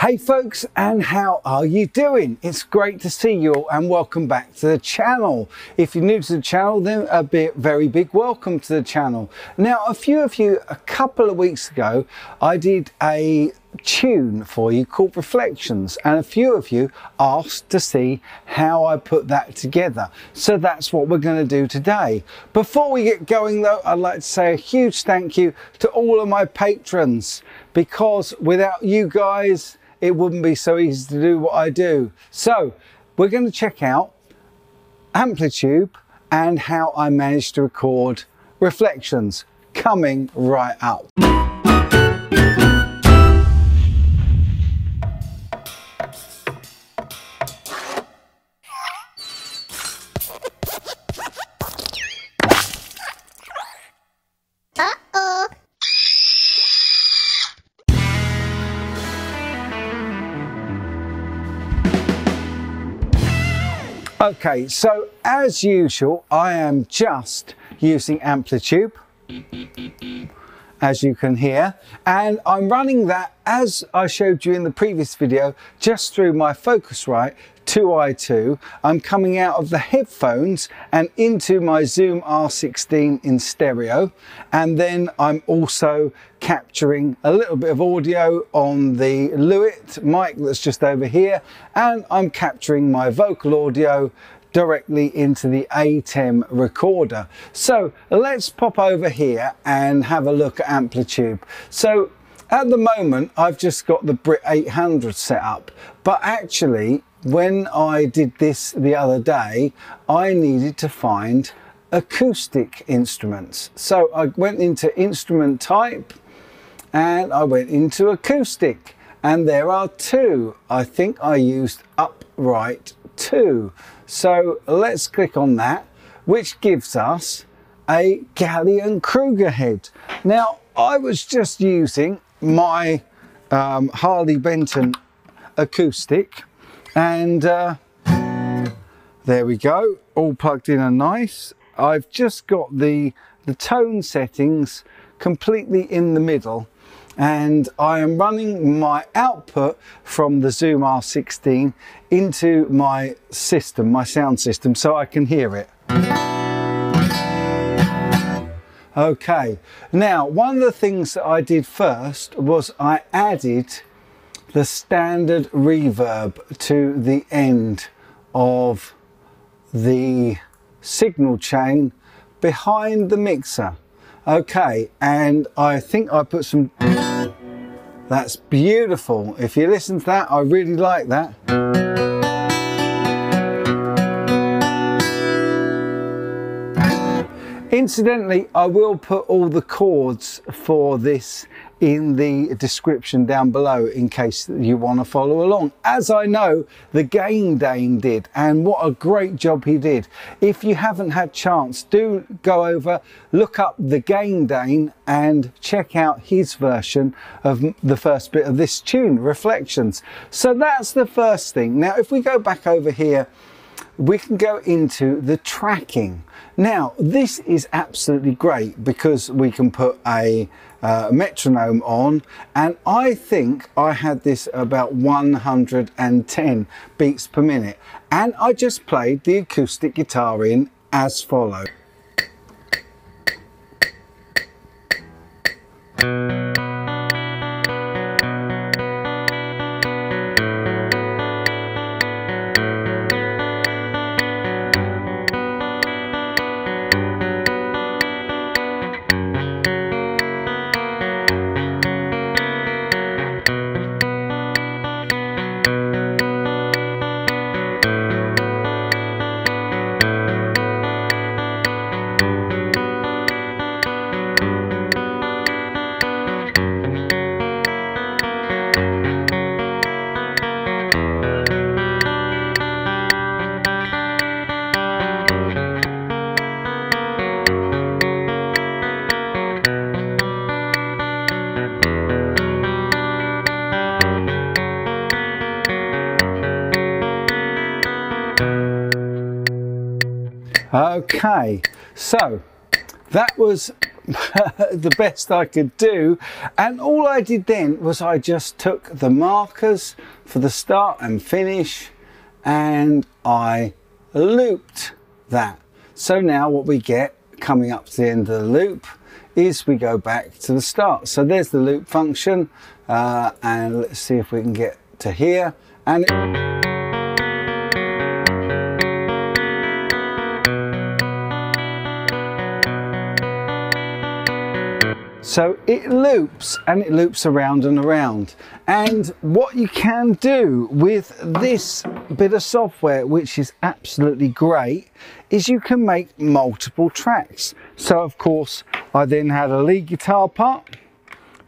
Hey folks, and how are you doing? It's great to see you all and welcome back to the channel. If you're new to the channel, then a very big welcome to the channel. Now, a few of you, a couple of weeks ago, I did a tune for you called Reflections, and a few of you asked to see how I put that together, so that's what we're going to do today. Before we get going though, I'd like to say a huge thank you to all of my patrons, because without you guys it wouldn't be so easy to do what I do. So we're going to check out Amplitube and how I managed to record Reflections, coming right up. Okay, so as usual, I am just using Amplitube, as you can hear, and I'm running that, as I showed you in the previous video, just through my Focusrite 2i2. I'm coming out of the headphones and into my Zoom R16 in stereo, and then I'm also capturing a little bit of audio on the Lewitt mic that's just over here, and I'm capturing my vocal audio directly into the ATEM recorder. So let's pop over here and have a look at Amplitube. So at the moment I've just got the Brit 800 set up, but actually when I did this the other day, I needed to find acoustic instruments. So I went into instrument type and I went into acoustic, and there are two. I think I used upright 2. So let's click on that, which gives us a Gallien-Krueger head. Now, I was just using my Harley Benton acoustic, and there we go, all plugged in and nice. I've just got the tone settings completely in the middle, and I am running my output from the Zoom R16 into my system, my sound system, so I can hear it. Okay, now one of the things that I did first was I added the standard reverb to the end of the signal chain behind the mixer. Okay, and I think I put some... That's beautiful. If you listen to that, I really like that. Incidentally, I will put all the chords for this in the description down below in case you want to follow along, as I know the Gang Dane did, and what a great job he did. If you haven't had chance, do go over, look up the Gang Dane and check out his version of the first bit of this tune, Reflections. So that's the first thing. Now if we go back over here, we can go into the tracking. Now this is absolutely great because we can put a metronome on, and I think I had this about 110 beats per minute, and I just played the acoustic guitar in as follows. Okay, so that was the best I could do. And all I did then was I just took the markers for the start and finish and I looped that. So now what we get coming up to the end of the loop is we go back to the start. So there's the loop function, and let's see if we can get to here. And so it loops, and it loops around and around. And what you can do with this bit of software, which is absolutely great, is you can make multiple tracks. So of course, I then had a lead guitar part,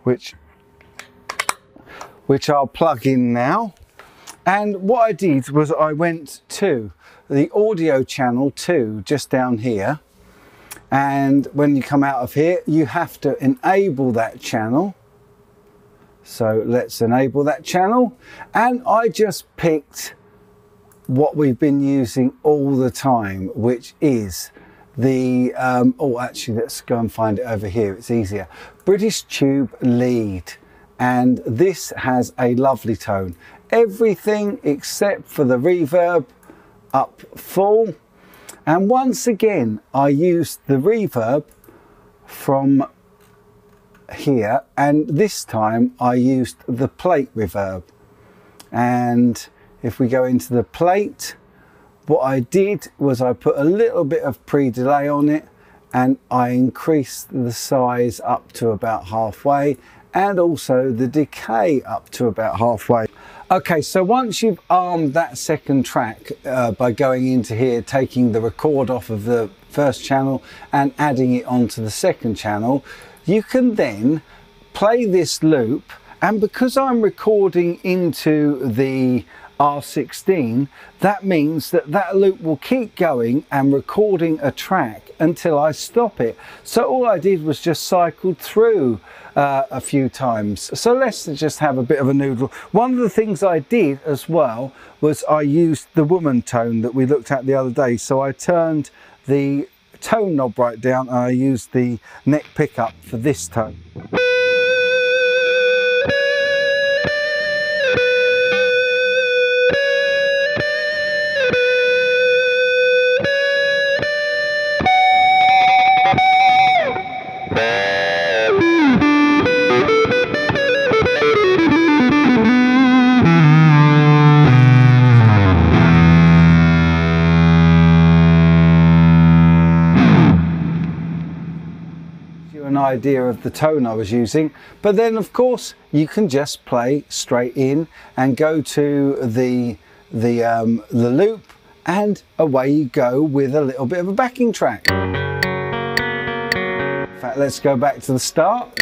which I'll plug in now. And what I did was I went to the audio channel 2, just down here. And when you come out of here, you have to enable that channel. So let's enable that channel. And I just picked what we've been using all the time, which is the, oh, actually, let's go and find it over here. It's easier. British Tube Lead. And this has a lovely tone. Everything except for the reverb up full. And once again, I used the reverb from here, and this time I used the plate reverb. And if we go into the plate, what I did was I put a little bit of pre-delay on it, and I increased the size up to about halfway, and also the decay up to about halfway. Okay, so once you've armed that second track by going into here, taking the record off of the first channel and adding it onto the second channel, you can then play this loop. And because I'm recording into the R16, that means that that loop will keep going and recording a track until I stop it. So all I did was just cycled through a few times. So let's just have a bit of a noodle. One of the things I did as well was I used the woman tone that we looked at the other day. So I turned the tone knob right down and I used the neck pickup for this tone. Idea of the tone I was using, but then of course you can just play straight in and go to the loop, and away you go with a little bit of a backing track. In fact, let's go back to the start.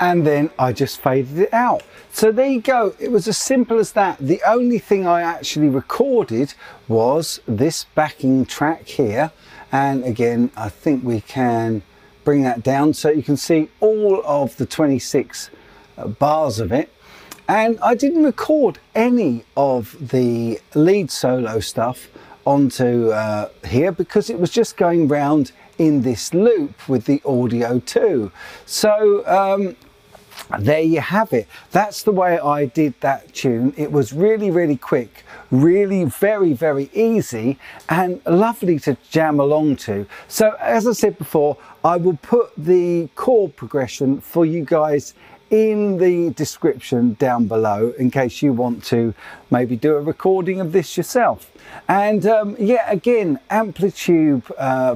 and then I just faded it out. So there you go, it was as simple as that. The only thing I actually recorded was this backing track here, and again I think we can bring that down so you can see all of the 26 bars of it. And I didn't record any of the lead solo stuff onto here because it was just going round in this loop with the audio too. So there you have it. That's the way I did that tune. It was really, really quick, really very, very easy and lovely to jam along to. So as I said before, I will put the chord progression for you guys in the description down below in case you want to maybe do a recording of this yourself. And yeah, again, Amplitube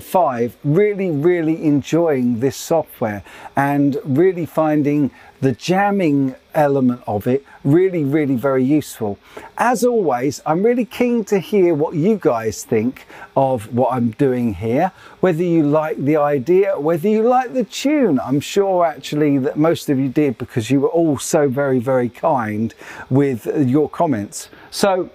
5, really enjoying this software and really finding the jamming element of it really very useful. As always, I'm really keen to hear what you guys think of what I'm doing here, whether you like the idea, whether you like the tune. I'm sure actually that most of you did because you were all so very kind with your comments. So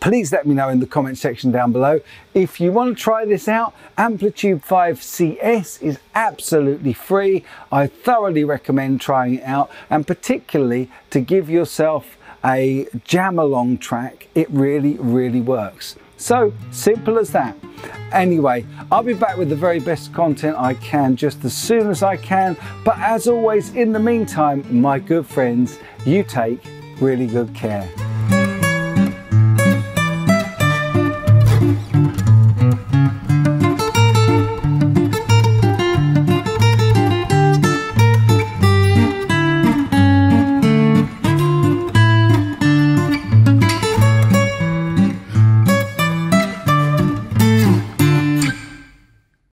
please let me know in the comment section down below if you want to try this out. Amplitube 5 CS is absolutely free. I thoroughly recommend trying it out, and particularly to give yourself a jam along track. It really works. So simple as that. Anyway, I'll be back with the very best content I can just as soon as I can, but as always, in the meantime, my good friends, you take really good care.